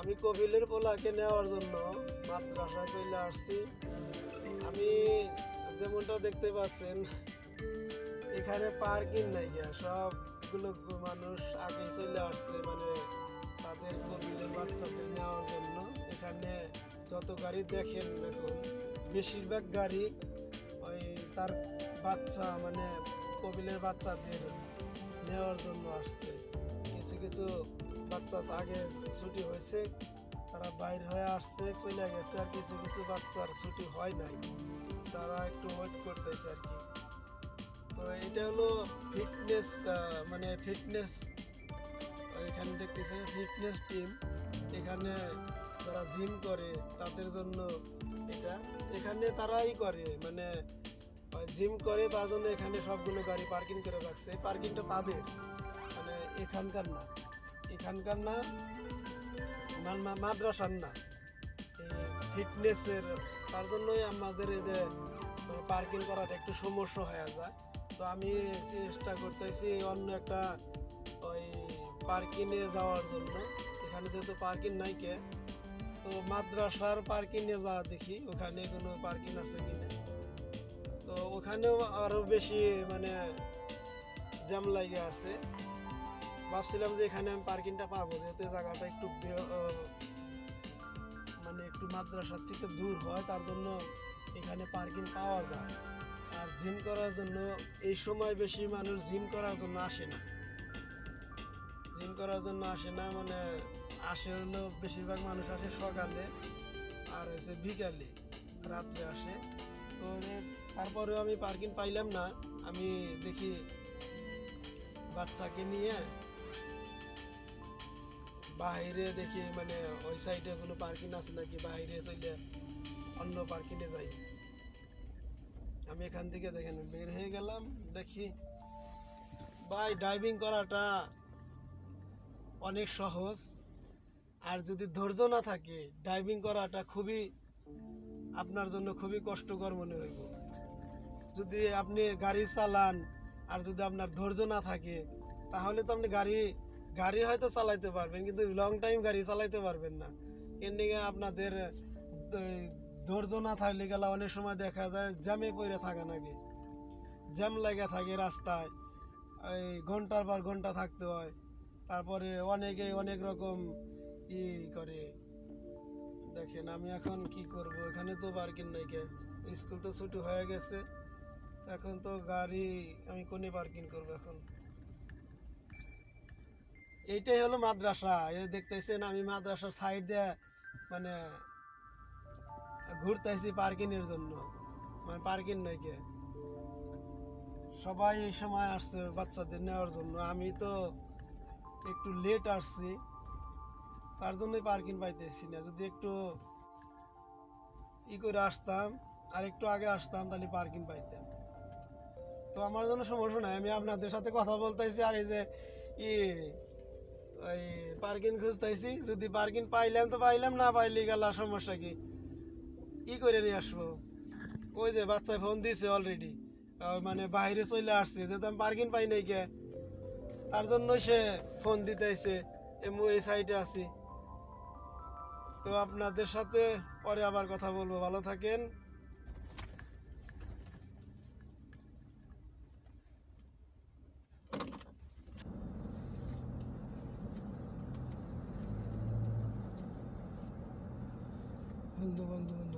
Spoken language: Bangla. আমি কবিলের পোলাকে নেওয়ার জন্য মাদ্রাসায় চলে আসছি। আমি যেমনটা দেখতে পাচ্ছেন এখানে পার্কিং নাই, সবগুলো মানুষ আগে চলে আসছে মানে তাদের কবিলের বাচ্চাদের নেওয়ার জন্য। এখানে যত গাড়ি দেখেন এখন বেশিরভাগ গাড়ি ওই তার বাচ্চা মানে কবিলের বাচ্চাদের নেওয়ার জন্য আসছে। কিছু কিছু বাচ্চা আগে ছুটি হয়েছে তারা বাইর হয়ে আসছে চলে গেছে, আর কিছু কিছু বাচ্চার ছুটি হয় নাই তারা একটু ওয়েট করতেছে আর কি। তো এটা হলো ফিটনেস মানে ফিটনেস, এখানে দেখতেছে ফিটনেস টিম, এখানে যারা জিম করে তাদের জন্য এটা। এখানে তারাই করে মানে জিম করে তার জন্য এখানে সবগুলো গাড়ি পার্কিং করে রাখছে। পার্কিংটা তাদের মানে এখানকার না, এখানকার না মাদ্রাসার না, ফিটনেসের। তার জন্যই আমাদের এই যে পার্কিং করাটা একটু সমস্যা হয়ে যায়। তো আমি চেষ্টা করতেছি অন্য একটা ওই পার্কিংয়ে যাওয়ার জন্য, এখানে যেহেতু পার্কিং নাই কে, তো মাদ্রাসার পার্কিংয়ে যাওয়া দেখি ওখানে কোনো পার্কিং আছে কিনা। তো ওখানেও আরও বেশি মানে জ্যাম লাগে আছে। ভাবছিলাম যে এখানে আমি পার্কিংটা পাবো যেহেতু জায়গাটা একটু মানে একটু মাদ্রাসার থেকে দূর হয় তার জন্য এখানে পার্কিং পাওয়া যায়। আর জিম করার জন্য এই সময় বেশি মানুষ জিম করার জন্য আসে না, জিম করার জন্য আসে না মানে আসে হলো বেশিরভাগ মানুষ আসে সকালে আর হচ্ছে বিকালে, রাত্রে আসে। তো তারপরেও আমি পার্কিং পাইলাম না। আমি দেখি বাচ্চাকে নিয়ে বাইরে দেখি মানে ওই সাইডে কোনো পার্কিং আছে নাকি, বাইরে চলে অন্য পার্কিংয়ে যাই। আমি এখান থেকে দেখেন বের হয়ে গেলাম, দেখি ভাই ড্রাইভিং করাটা অনেক সহজ, আর যদি ধৈর্য না থাকে ড্রাইভিং করাটা খুবই আপনার জন্য খুবই কষ্টকর মনে হইব। যদি আপনি গাড়ি চালান আর যদি আপনার ধৈর্য না থাকে তাহলে তো আপনি গাড়ি হয়তো চালাইতে পারবেন কিন্তু লং টাইম গাড়ি চালাইতে পারবেন না। এর দিকে আপনাদের ধৈর্য না থাকলে গেলে অনেক সময় দেখা যায় জ্যামে পড়ে থাকে নাকি, জ্যাম লেগে থাকে রাস্তায়, এই ঘন্টার পর ঘন্টা থাকতে হয়। তারপরে অনেকে অনেক রকম ই করে। দেখেন আমি এখন কি করব, এখানে তো পার্কিং নাই কে, স্কুল তো ছুটি হয়ে গেছে এখন, তো গাড়ি আমি কোনে পার্কিং করবো এখন। এইটাই হলো মাদ্রাসা, এ দেখতেছেন আমি মাদ্রাসার সাইড দিয়ে মানে ঘুরতেছি পার্কিং এর জন্য, মানে পার্কিং নাই কে। সবাই এই সময় আসছে বাচ্চাদের নেওয়ার জন্য, আমি তো একটু লেট আসছি তার জন্যই পার্কিং পাইতেছি না। যদি একটু ই করে আসতাম আর একটু আগে আসতাম তাহলে পার্কিং পাইতাম। তো আমার জন্য সমস্যা নাই, আমি আপনাদের সাথে কথা বলতেছি আর এই যে ওই পার্কিং খুঁজতেছি। যদি পার্কিং পাইলাম তো পাইলাম, না পাইলে গেল সমস্যা কি, ই করে নিয়ে আসবো। ওই যে বাচ্চায় ফোন দিয়েছে অলরেডি মানে বাইরে চলে আসছে যেহেতু আমি পার্কিং পাই নাই কে, তার জন্য সে ফোন দিতেছে এই সাইডে আছি। তো আপনাদের সাথে পরে আবার কথা বলবো, ভালো থাকেন। বন্ধু